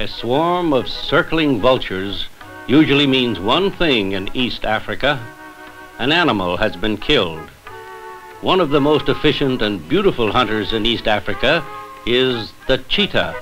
A swarm of circling vultures usually means one thing in East Africa: an animal has been killed. One of the most efficient and beautiful hunters in East Africa is the cheetah.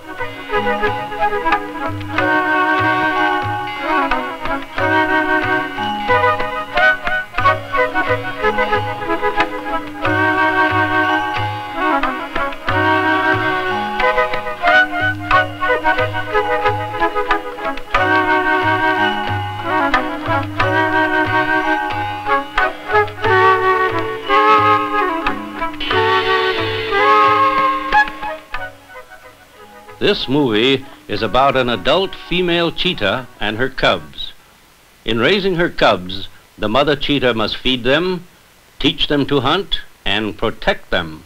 This movie is about an adult female cheetah and her cubs. In raising her cubs, the mother cheetah must feed them, teach them to hunt, and protect them.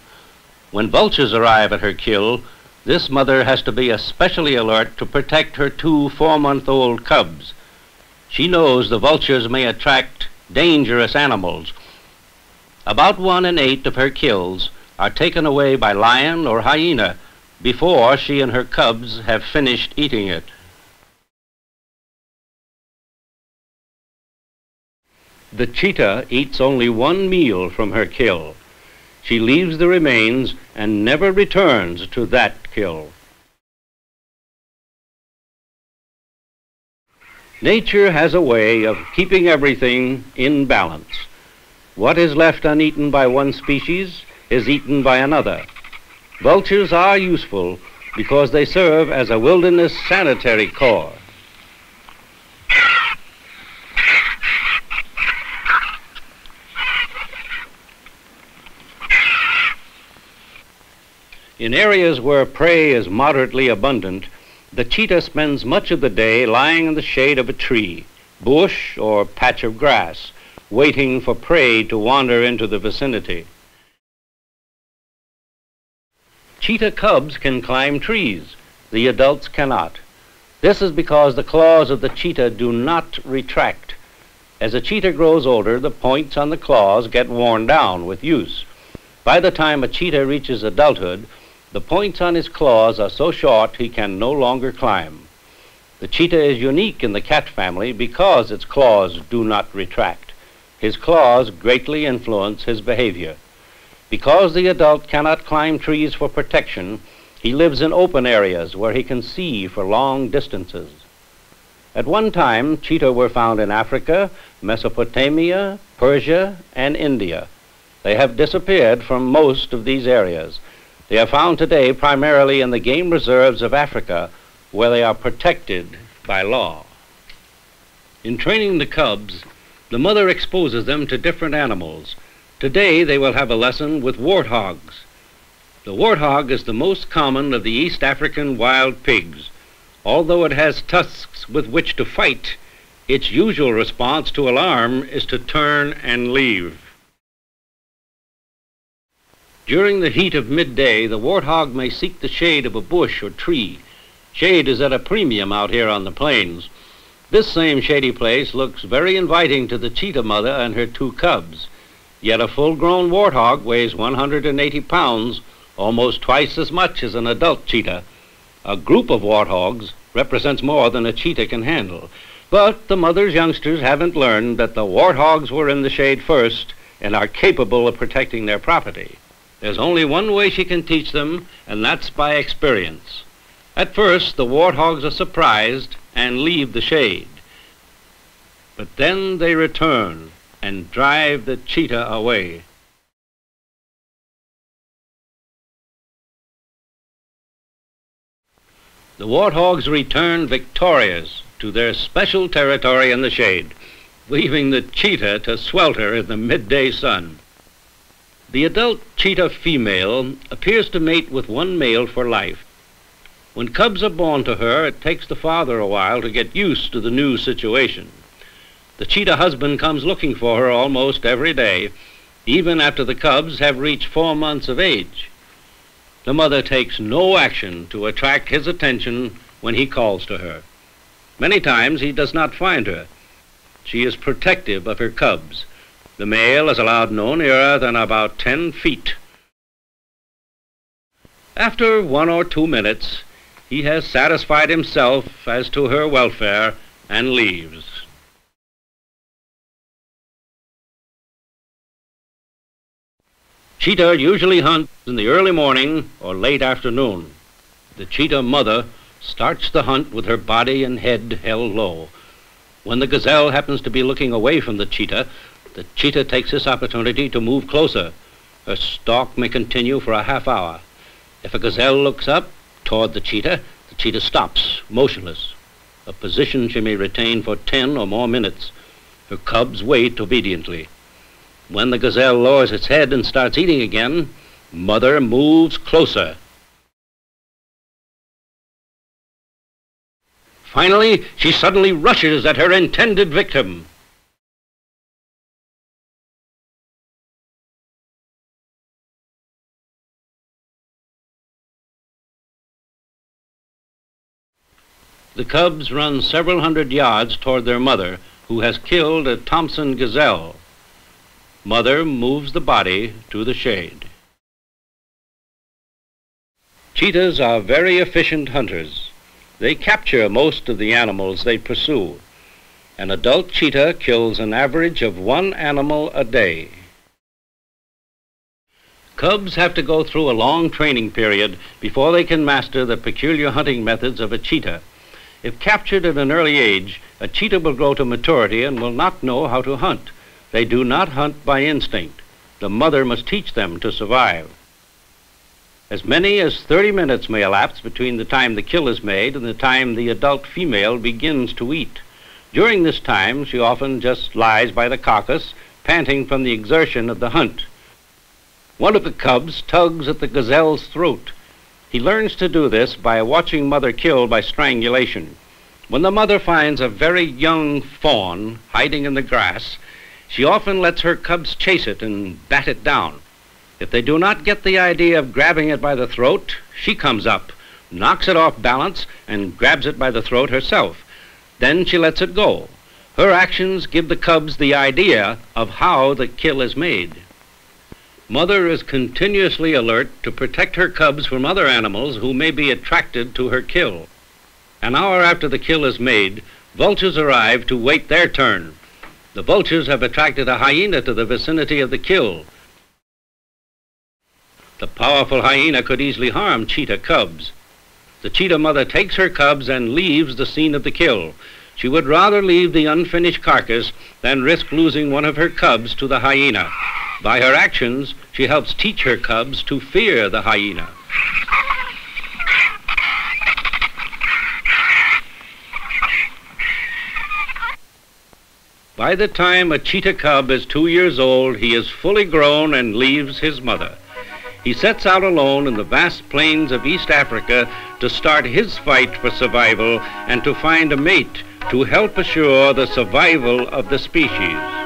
When vultures arrive at her kill, this mother has to be especially alert to protect her two 4-month-old cubs. She knows the vultures may attract dangerous animals. About 1 in 8 of her kills are taken away by lion or hyena before she and her cubs have finished eating it. The cheetah eats only one meal from her kill. She leaves the remains and never returns to that kill. Nature has a way of keeping everything in balance. What is left uneaten by one species is eaten by another. Vultures are useful because they serve as a wilderness sanitary corps. In areas where prey is moderately abundant, the cheetah spends much of the day lying in the shade of a tree, bush, or patch of grass, waiting for prey to wander into the vicinity. Cheetah cubs can climb trees. The adults cannot. This is because the claws of the cheetah do not retract. As a cheetah grows older, the points on the claws get worn down with use. By the time a cheetah reaches adulthood, the points on his claws are so short he can no longer climb. The cheetah is unique in the cat family because its claws do not retract. His claws greatly influence his behavior. Because the adult cannot climb trees for protection, he lives in open areas where he can see for long distances. At one time, cheetah were found in Africa, Mesopotamia, Persia, and India. They have disappeared from most of these areas. They are found today primarily in the game reserves of Africa, where they are protected by law. In training the cubs, the mother exposes them to different animals. Today they will have a lesson with warthogs. The warthog is the most common of the East African wild pigs. Although it has tusks with which to fight, its usual response to alarm is to turn and leave. During the heat of midday, the warthog may seek the shade of a bush or tree. Shade is at a premium out here on the plains. This same shady place looks very inviting to the cheetah mother and her two cubs. Yet a full-grown warthog weighs 180 pounds, almost twice as much as an adult cheetah. A group of warthogs represents more than a cheetah can handle. But the mother's youngsters haven't learned that the warthogs were in the shade first and are capable of protecting their property. There's only one way she can teach them, and that's by experience. At first, the warthogs are surprised and leave the shade. But then they return and drive the cheetah away. The warthogs return victorious to their special territory in the shade, leaving the cheetah to swelter in the midday sun. The adult cheetah female appears to mate with one male for life. When cubs are born to her, it takes the father a while to get used to the new situation. The cheetah husband comes looking for her almost every day, even after the cubs have reached 4 months of age. The mother takes no action to attract his attention when he calls to her. Many times he does not find her. She is protective of her cubs. The male is allowed no nearer than about 10 feet. After 1 or 2 minutes, he has satisfied himself as to her welfare and leaves. Cheetah usually hunts in the early morning or late afternoon. The cheetah mother starts the hunt with her body and head held low. When the gazelle happens to be looking away from the cheetah takes this opportunity to move closer. Her stalk may continue for a half hour. If a gazelle looks up toward the cheetah stops, motionless, a position she may retain for 10 or more minutes. Her cubs wait obediently. When the gazelle lowers its head and starts eating again, mother moves closer. Finally, she suddenly rushes at her intended victim. The cubs run several hundred yards toward their mother, who has killed a Thompson gazelle. Mother moves the body to the shade. Cheetahs are very efficient hunters. They capture most of the animals they pursue. An adult cheetah kills an average of 1 animal a day. Cubs have to go through a long training period before they can master the peculiar hunting methods of a cheetah. If captured at an early age, a cheetah will grow to maturity and will not know how to hunt. They do not hunt by instinct. The mother must teach them to survive. As many as 30 minutes may elapse between the time the kill is made and the time the adult female begins to eat. During this time, she often just lies by the carcass, panting from the exertion of the hunt. One of the cubs tugs at the gazelle's throat. He learns to do this by watching mother kill by strangulation. When the mother finds a very young fawn hiding in the grass, she often lets her cubs chase it and bat it down. If they do not get the idea of grabbing it by the throat, she comes up, knocks it off balance, and grabs it by the throat herself. Then she lets it go. Her actions give the cubs the idea of how the kill is made. Mother is continuously alert to protect her cubs from other animals who may be attracted to her kill. An hour after the kill is made, vultures arrive to wait their turn. The vultures have attracted a hyena to the vicinity of the kill. The powerful hyena could easily harm cheetah cubs. The cheetah mother takes her cubs and leaves the scene of the kill. She would rather leave the unfinished carcass than risk losing one of her cubs to the hyena. By her actions, she helps teach her cubs to fear the hyena. By the time a cheetah cub is 2 years old, he is fully grown and leaves his mother. He sets out alone in the vast plains of East Africa to start his fight for survival and to find a mate to help assure the survival of the species.